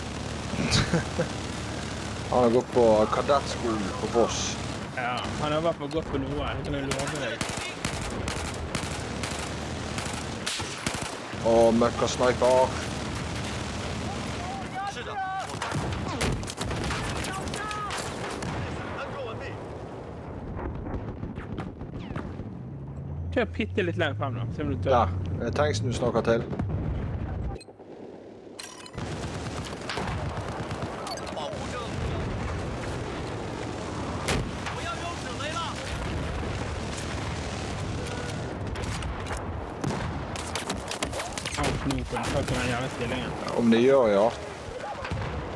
Han har gått på kadettskolen på Voss. Ja, han har i hvert fall gått på noe. Jeg kan jo love deg. Åh, møkka sniper. Kjør pitte litt lenger frem da, se om du tør. Ja, det er tanksen du snakker til. Om det gjør, ja.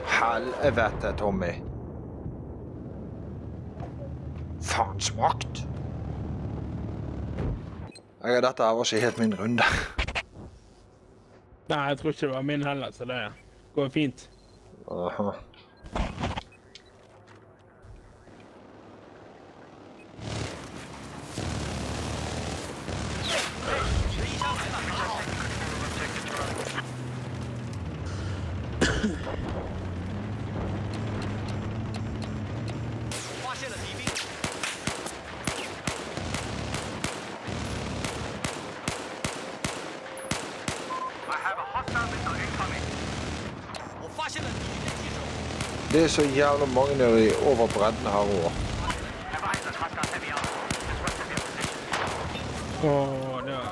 Helvete, Tommy. Faens makt. Dette var ikke helt min runde. Nei, jeg tror ikke det var min heller, så det går fint. Aha. Det er så jævla mange nede over bredden her over. Åh, det var...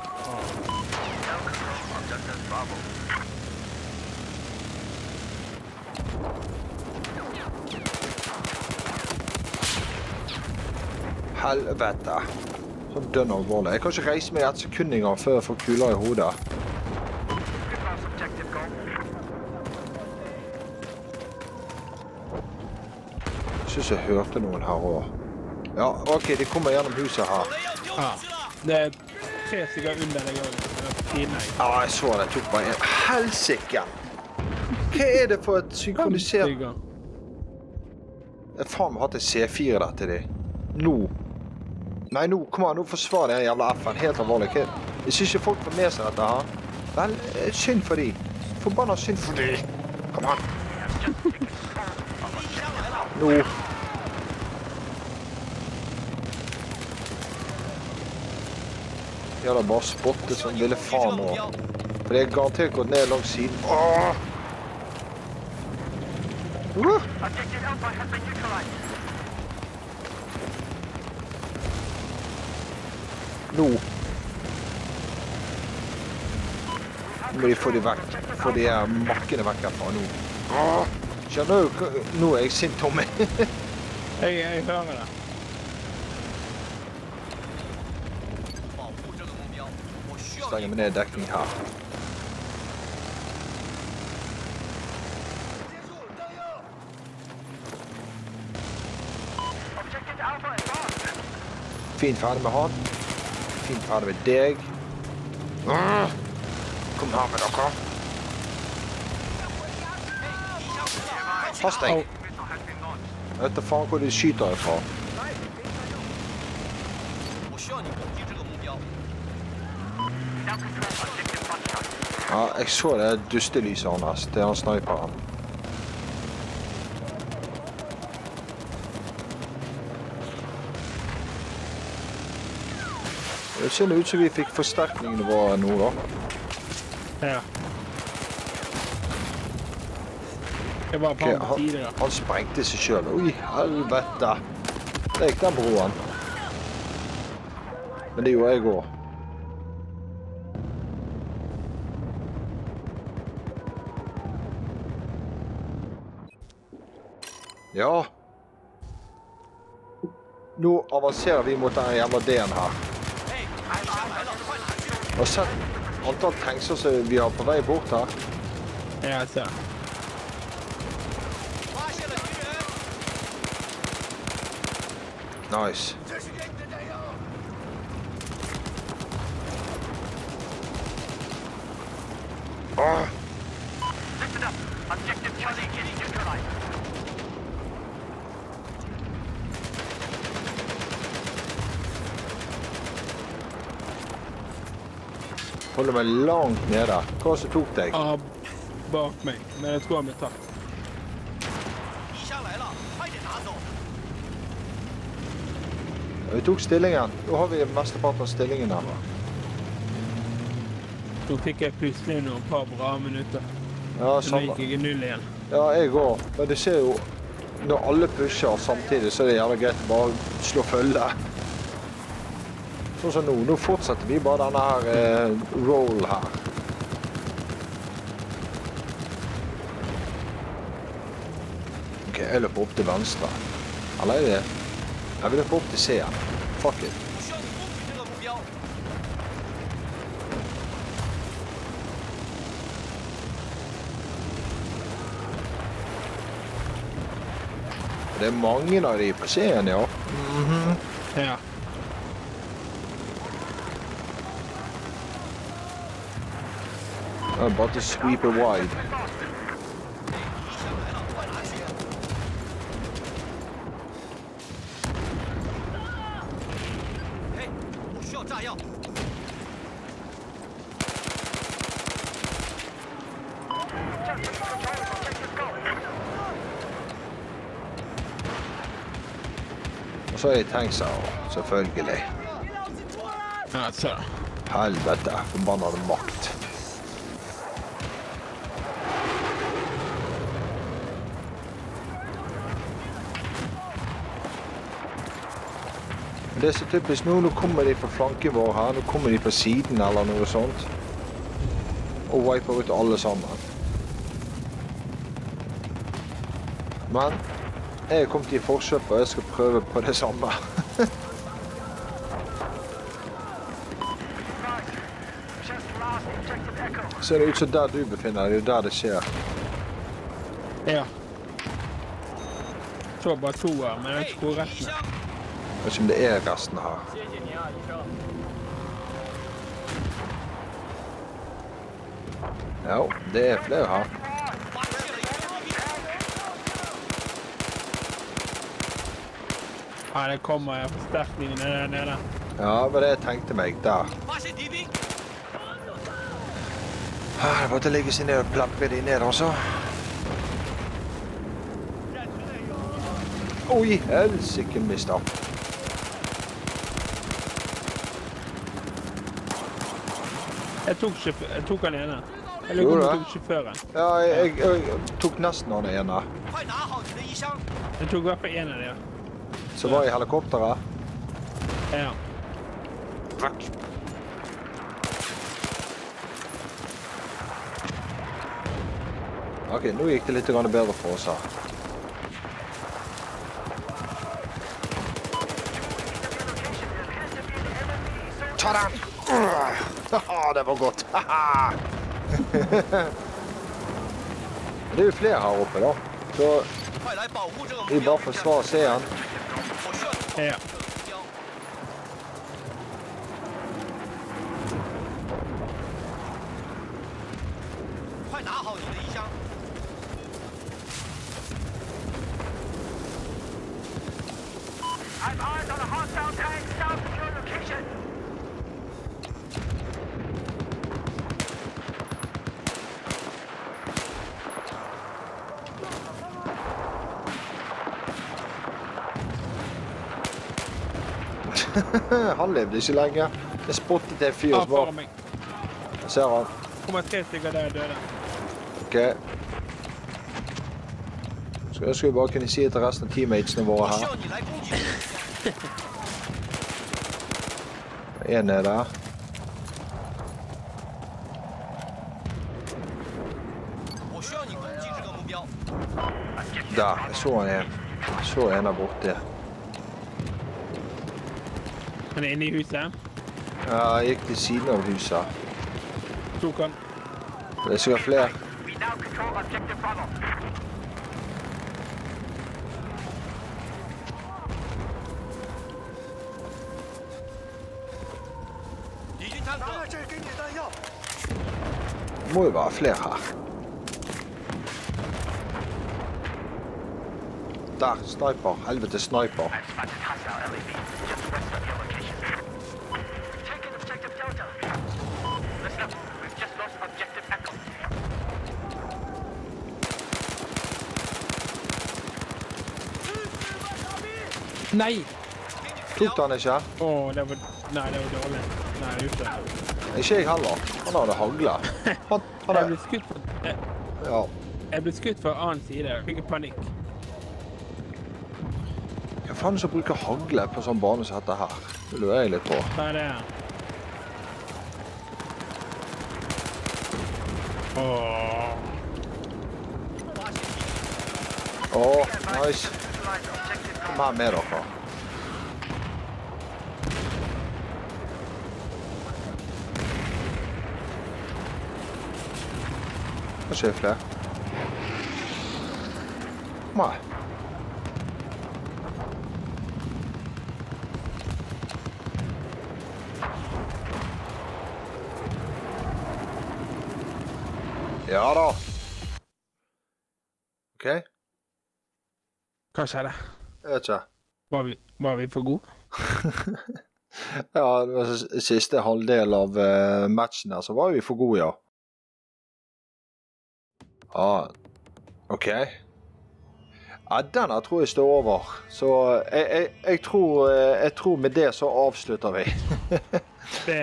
Helvete. Sånn dønn alvorlig. Jeg kan ikke reise meg et sekund engang før jeg får kuler i hodet. Jeg synes jeg hørte noen her også. Ja, ok, de kommer gjennom huset her. Ja, det er 3 stykker under deg også. Ja, jeg så det, jeg tok bare en. Helsike! Hva er det for et synkronisert... Jeg faen har hatt en C4 der til de. Nå. Nei, nå, kom an, nå forsvarer jeg en jævla FN, helt alvorlig. Jeg synes ikke folk får med seg dette her. Vel, synd for de. Forbannet synd for de. Kom an. Nå. Jeg hadde bare spottet som ville faen nå. For jeg garantert gått ned langt siden. Åh! Nå. Nå må de få de vekk. Få de makkene vekk herfra nå. Åh! Skjønner du? Nå er jeg sint, Tommy. Jeg hører det. Stenger meg ned dekning her. Fint ferdig med han. Fint ferdig med deg. Kom her med dere. Pass deg! Jeg vet da faen hvor de skyter herfra. Ja, jeg så det dustelyset hans. Det er han sniperen. Det ser ut som vi fikk forsterkningene våre nå da. Ja. Jag bara på tiderna. Han sprängde sig själv. Oj, helvete. Räkna broan. Men det gjorde jag igår. Ja. Nu avancerar vi mot den jävla den här. Och sen antal tankar så vi har på väg bort här. Ja, så. Nice. Oh. Listen up. Objective Charlie getting neutralized. Håller mig långt nere. Korset tog dig. Ja, bak mig. Men jag tror jag med tack. Vi tog stillingen. Då har vi mesta part av stillingen här. Då fick jag plutselig några par bra minuter. Ja, samma. Gick jag null igen. Ja, jag går. Men du ser ju, när alla pushar samtidigt så är det jävla grejt att bara slå följe. Så nu, fortsätter vi bara den här roll här. Okej, jag löper upp till vänster. Eller är det? Jag vill löpa upp till C. Fuck it. Det är många av de på scen, ja. Mhm. Ja. I'm about to sweep it wide. Och så är det tanks av, selvfølgelig. Alltså. Helvete, förbannade makt. Det är så typiskt nu kommer de på flanken var här, nu kommer de på sidan eller något sånt. Och wiper ut allesammans. Men jag har kommit i forköp och jag ska pröva på det samma. Ser det ut så där du befinner dig, det är där det sker. Ja. Jag tror bara två här, men jag tror rätt. Eftersom det är resten här. Ja, det är fler här. Ja, det kommer jag förstärkningen där nere. Ja, vad det tänkte mig där. Det var att lägga sig ner och plappa dig ner också. Oj, helsike misstag. Jag tog han ena. Eller jag tog chauffören. Ja, jag tog nästan någon ena. Jag tog varför ena det. Så var jag i helikopter, va? Ja. Tack. Okej, nu gick det lite grann bättre för oss här. Ta den! Haha, det var gott. Haha. Det är ju fler här uppe då. Så vi bara försvarar scenen. Ja. Han levde så länge. Jag spottade till 4 bara. Jag ser han. Kommer 3 stycken där döda. Okej. For jeg skulle bare kunne sige til resten af teammatesene, hvor jeg har. En er der. Der, jeg så han. Så han er borte der. Han er inde i huset? Ja, ikke til siden af huset. Du kom. Der er sikkert flere. Der må jo være flere her. Der, sniper. Helvete sniper. Nej! Tok han ikke? Åh, det var... Nej, det var dårligt. Nej, just det. Ikke jeg heller. Han hadde haglet. Jeg ble skutt fra... Ja. Jeg ble skutt fra annen side. Jeg fikk panikk. Hva faen som bruker haglet på sånn bane som dette her? Det lurer jeg litt på. Hva er det her? Åh. Åh, nice. Kom her med dere. Hva skjer flere? Kom her. Ja da. Ok. Hva skjer det? Jeg vet ikke. Var vi for gode? Ja, det var siste halvdel av matchen her, så var vi for gode, ja. Ja, ok. Ja, denne tror jeg står over. Så jeg tror med det så avslutter vi. Det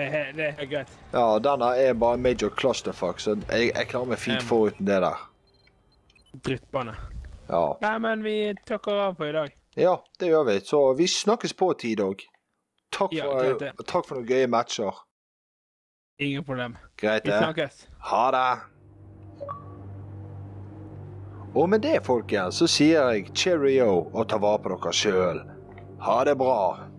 er greit. Ja, denne er bare major clusterfuck, så jeg klarer meg fint foruten det der. Drittbane. Ja. Nei, men vi takker av for i dag. Ja, det gjør vi. Så vi snakkes på tid også. Takk for noen gøye matcher. Ingen problem. Greit det. Vi snakkes. Ha det. Og med det, folkens, så sier jeg cheerio og ta vare på dere selv. Ha det bra.